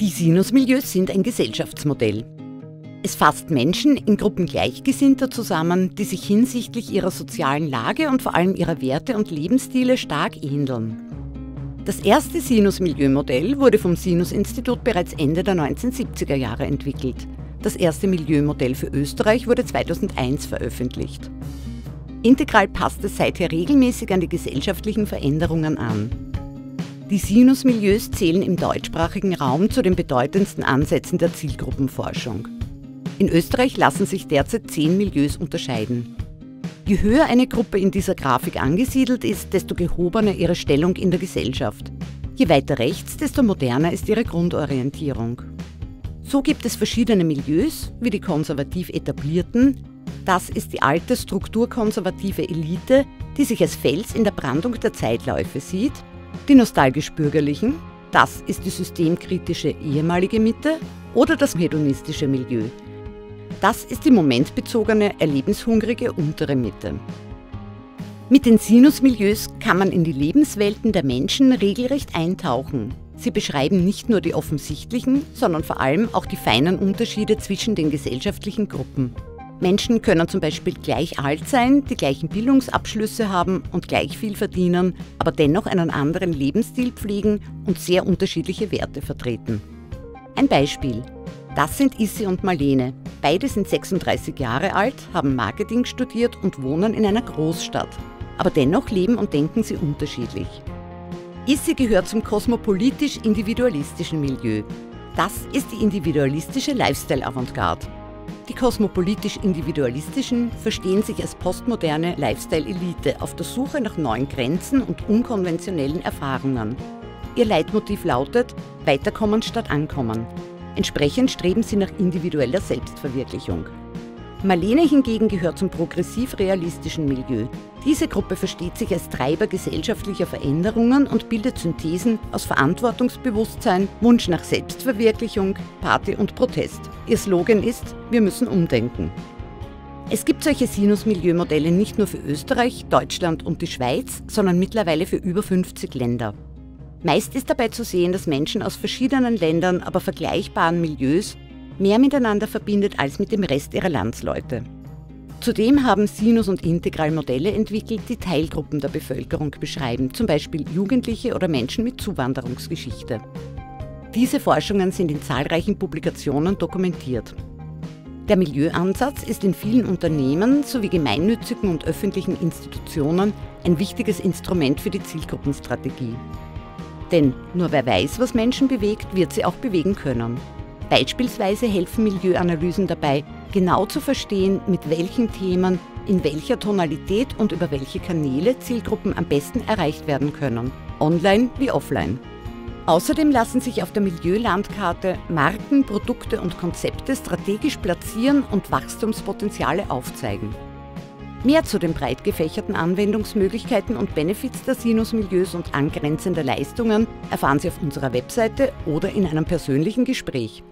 Die Sinusmilieus sind ein Gesellschaftsmodell. Es fasst Menschen in Gruppen Gleichgesinnter zusammen, die sich hinsichtlich ihrer sozialen Lage und vor allem ihrer Werte und Lebensstile stark ähneln. Das erste Sinus-Milieu-Modell wurde vom Sinus-Institut bereits Ende der 1970er Jahre entwickelt. Das erste Milieu-Modell für Österreich wurde 2001 veröffentlicht. Integral passt es seither regelmäßig an die gesellschaftlichen Veränderungen an. Die Sinus-Milieus zählen im deutschsprachigen Raum zu den bedeutendsten Ansätzen der Zielgruppenforschung. In Österreich lassen sich derzeit 10 Milieus unterscheiden. Je höher eine Gruppe in dieser Grafik angesiedelt ist, desto gehobener ihre Stellung in der Gesellschaft. Je weiter rechts, desto moderner ist ihre Grundorientierung. So gibt es verschiedene Milieus, wie die konservativ etablierten. Das ist die alte strukturkonservative Elite, die sich als Fels in der Brandung der Zeitläufe sieht. Die nostalgisch-bürgerlichen, das ist die systemkritische ehemalige Mitte oder das hedonistische Milieu. Das ist die momentbezogene, erlebenshungrige untere Mitte. Mit den Sinusmilieus kann man in die Lebenswelten der Menschen regelrecht eintauchen. Sie beschreiben nicht nur die offensichtlichen, sondern vor allem auch die feinen Unterschiede zwischen den gesellschaftlichen Gruppen. Menschen können zum Beispiel gleich alt sein, die gleichen Bildungsabschlüsse haben und gleich viel verdienen, aber dennoch einen anderen Lebensstil pflegen und sehr unterschiedliche Werte vertreten. Ein Beispiel. Das sind Issy und Marlene. Beide sind 36 Jahre alt, haben Marketing studiert und wohnen in einer Großstadt. Aber dennoch leben und denken sie unterschiedlich. Issy gehört zum kosmopolitisch-individualistischen Milieu. Das ist die individualistische Lifestyle-Avantgarde. Die kosmopolitisch-individualistischen verstehen sich als postmoderne Lifestyle-Elite auf der Suche nach neuen Grenzen und unkonventionellen Erfahrungen. Ihr Leitmotiv lautet: Weiterkommen statt Ankommen. Entsprechend streben sie nach individueller Selbstverwirklichung. Marlene hingegen gehört zum progressiv-realistischen Milieu. Diese Gruppe versteht sich als Treiber gesellschaftlicher Veränderungen und bildet Synthesen aus Verantwortungsbewusstsein, Wunsch nach Selbstverwirklichung, Party und Protest. Ihr Slogan ist: Wir müssen umdenken. Es gibt solche Sinus-Milieu-Modelle nicht nur für Österreich, Deutschland und die Schweiz, sondern mittlerweile für über 50 Länder. Meist ist dabei zu sehen, dass Menschen aus verschiedenen Ländern, aber vergleichbaren Milieus mehr miteinander verbindet als mit dem Rest ihrer Landsleute. Zudem haben Sinus- und Integral-Modelle entwickelt, die Teilgruppen der Bevölkerung beschreiben, zum Beispiel Jugendliche oder Menschen mit Zuwanderungsgeschichte. Diese Forschungen sind in zahlreichen Publikationen dokumentiert. Der Milieuansatz ist in vielen Unternehmen sowie gemeinnützigen und öffentlichen Institutionen ein wichtiges Instrument für die Zielgruppenstrategie. Denn nur wer weiß, was Menschen bewegt, wird sie auch bewegen können. Beispielsweise helfen Milieuanalysen dabei, genau zu verstehen, mit welchen Themen, in welcher Tonalität und über welche Kanäle Zielgruppen am besten erreicht werden können, online wie offline. Außerdem lassen sich auf der Milieulandkarte Marken, Produkte und Konzepte strategisch platzieren und Wachstumspotenziale aufzeigen. Mehr zu den breit gefächerten Anwendungsmöglichkeiten und Benefits der Sinusmilieus und angrenzender Leistungen erfahren Sie auf unserer Webseite oder in einem persönlichen Gespräch.